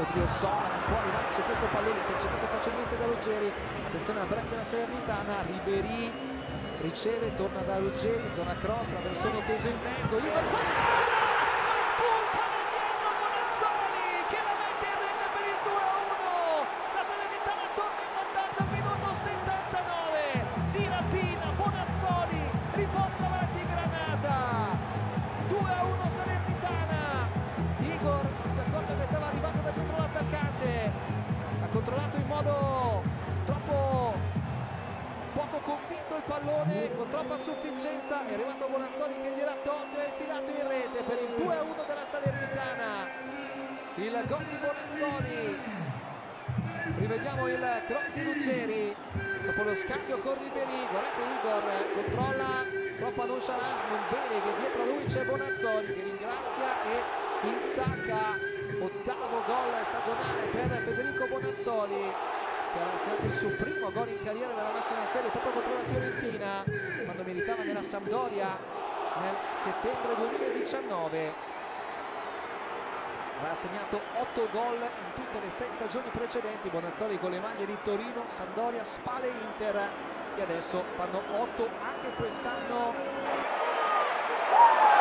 Odriozola non può arrivare su questo pallone, intercettato facilmente da Ruggeri. Attenzione alla break della Salernitana, Ribery riceve, torna da Ruggeri, zona cross, traversone teso in mezzo, Igor controlla! Ma spunta da dietro Bonazzoli che la mette in rete per il 2-1. La Salernitana torna in vantaggio al minuto 79. Di rapina Bonazzoli riporta avanti Granata. 2-1 Salernitana. Igor si accorge che stava arrivando da dietro l'attaccante. Ha controllato in modo poco convinto il pallone, con troppa sufficienza è arrivato Bonazzoli che gliel'ha tolto e infilato in rete per il 2-1 della Salernitana. Il gol di Bonazzoli. Rivediamo il cross di Luceri dopo lo scambio con Ribery. Guardate Igor, controlla troppa nonchalance, non vede che dietro a lui c'è Bonazzoli che ringrazia e insacca. Ottavo gol stagionale per Federico Bonazzoli, che era sempre il suo primo gol in carriera della massima serie, proprio contro la Fiorentina, quando militava nella Sampdoria nel settembre 2019. Aveva segnato 8 gol in tutte le 6 stagioni precedenti Bonazzoli con le maglie di Torino, Sampdoria, Spal e Inter, e adesso fanno 8 anche quest'anno.